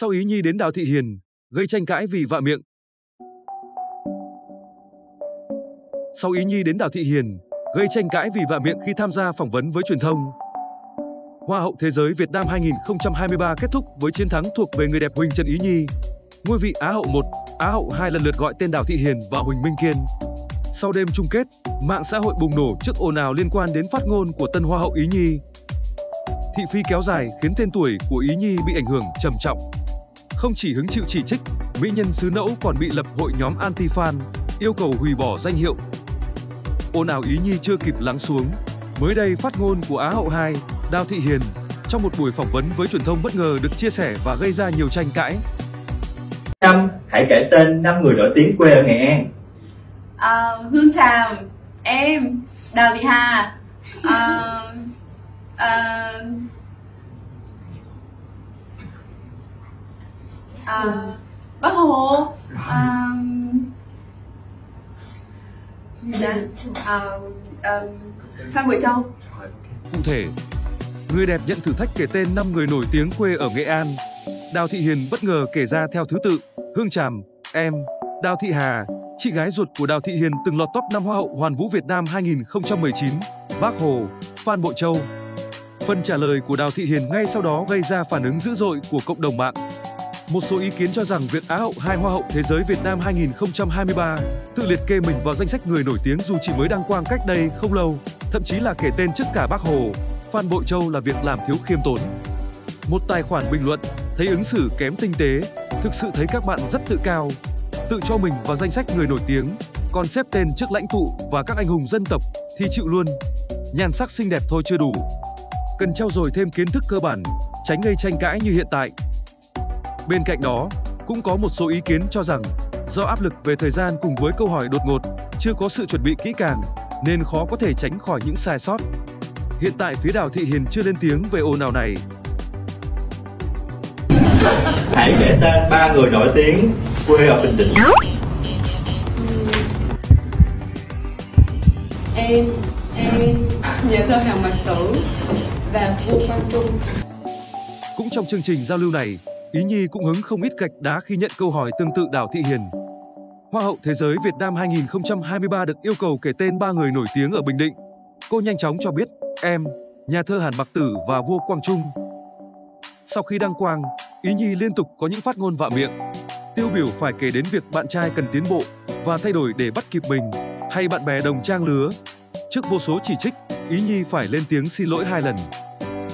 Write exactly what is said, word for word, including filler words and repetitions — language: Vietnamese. Sau Ý Nhi đến Đào Thị Hiền, gây tranh cãi vì vạ miệng. Sau Ý Nhi đến Đào Thị Hiền, gây tranh cãi vì vạ miệng khi tham gia phỏng vấn với truyền thông. Hoa hậu Thế giới Việt Nam hai nghìn không trăm hai mươi ba kết thúc với chiến thắng thuộc về người đẹp Huỳnh Trần Ý Nhi. Ngôi vị Á hậu một, Á hậu hai lần lượt gọi tên Đào Thị Hiền và Huỳnh Minh Kiên. Sau đêm chung kết, mạng xã hội bùng nổ trước ồn ào liên quan đến phát ngôn của tân Hoa hậu Ý Nhi. Thị phi kéo dài khiến tên tuổi của Ý Nhi bị ảnh hưởng trầm trọng. Không chỉ hứng chịu chỉ trích, mỹ nhân xứ Nẫu còn bị lập hội nhóm anti-fan, yêu cầu hủy bỏ danh hiệu. Ồn ào Ý Nhi chưa kịp lắng xuống, mới đây phát ngôn của Á hậu hai, Đào Thị Hiền trong một buổi phỏng vấn với truyền thông bất ngờ được chia sẻ và gây ra nhiều tranh cãi. Năm, hãy kể tên năm người nổi tiếng quê ở Nghệ An. À, Hương Tràm, em, Đào Thị Hà, à, à, à, Bác Hồ, à, à, à, Phan Bội Châu. Cụ thể, người đẹp nhận thử thách kể tên năm người nổi tiếng quê ở Nghệ An. Đào Thị Hiền bất ngờ kể ra theo thứ tự: Hương Tràm, em, Đào Thị Hà, chị gái ruột của Đào Thị Hiền từng lọt top năm Hoa hậu Hoàn vũ Việt Nam hai nghìn không trăm mười chín, Bác Hồ, Phan Bội Châu. Phần trả lời của Đào Thị Hiền ngay sau đó gây ra phản ứng dữ dội của cộng đồng mạng. Một số ý kiến cho rằng việc Á hậu hai Hoa hậu Thế giới Việt Nam hai nghìn không trăm hai mươi ba tự liệt kê mình vào danh sách người nổi tiếng dù chỉ mới đăng quang cách đây không lâu, thậm chí là kể tên trước cả Bác Hồ, Phan Bội Châu là việc làm thiếu khiêm tốn. Một tài khoản bình luận: thấy ứng xử kém tinh tế, thực sự thấy các bạn rất tự cao, tự cho mình vào danh sách người nổi tiếng, còn xếp tên trước lãnh tụ và các anh hùng dân tộc thì chịu luôn. Nhan sắc xinh đẹp thôi chưa đủ, cần trau dồi thêm kiến thức cơ bản, tránh gây tranh cãi như hiện tại. Bên cạnh đó, cũng có một số ý kiến cho rằng do áp lực về thời gian cùng với câu hỏi đột ngột, chưa có sự chuẩn bị kỹ càng nên khó có thể tránh khỏi những sai sót. Hiện tại phía Đào Thị Hiền chưa lên tiếng về ồn ào này. Hãy kể tên ba người nổi tiếng quê ở Bình Định. Em, em, nhà thơ Hàn Mặc Tử và Vua Quang Trung. Cũng trong chương trình giao lưu này, Ý Nhi cũng hứng không ít gạch đá khi nhận câu hỏi tương tự Đào Thị Hiền. Hoa hậu Thế giới Việt Nam hai nghìn không trăm hai mươi ba được yêu cầu kể tên ba người nổi tiếng ở Bình Định. Cô nhanh chóng cho biết em, nhà thơ Hàn Mặc Tử và Vua Quang Trung. Sau khi đăng quang, Ý Nhi liên tục có những phát ngôn vạ miệng. Tiêu biểu phải kể đến việc bạn trai cần tiến bộ và thay đổi để bắt kịp mình, hay bạn bè đồng trang lứa. Trước vô số chỉ trích, Ý Nhi phải lên tiếng xin lỗi hai lần.